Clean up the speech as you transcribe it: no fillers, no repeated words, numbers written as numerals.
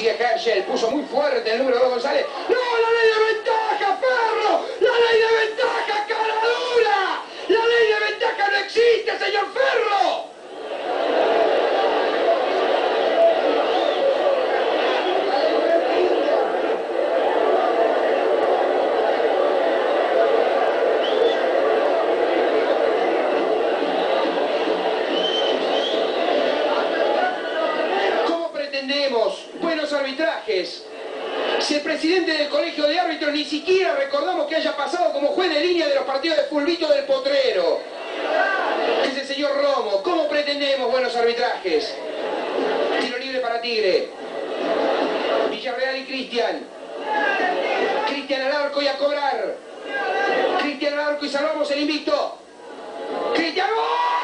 sigue Kershaw, puso muy fuerte el número 2 González. ¡No, la ley de ventaja, perro! ¡La ley de ventaja, cara dura! ¡La ley de ventaja no existe, señor Ferro! Buenos arbitrajes. Si el presidente del colegio de árbitros ni siquiera recordamos que haya pasado como juez de línea de los partidos de Fulvito del Potrero, ese señor Romo, ¿cómo pretendemos buenos arbitrajes? Tiro libre para Tigre, Villarreal y Cristian Alarco, y a cobrar Cristian Alarco, y salvamos el invicto. ¡Cristian! ¡Oh!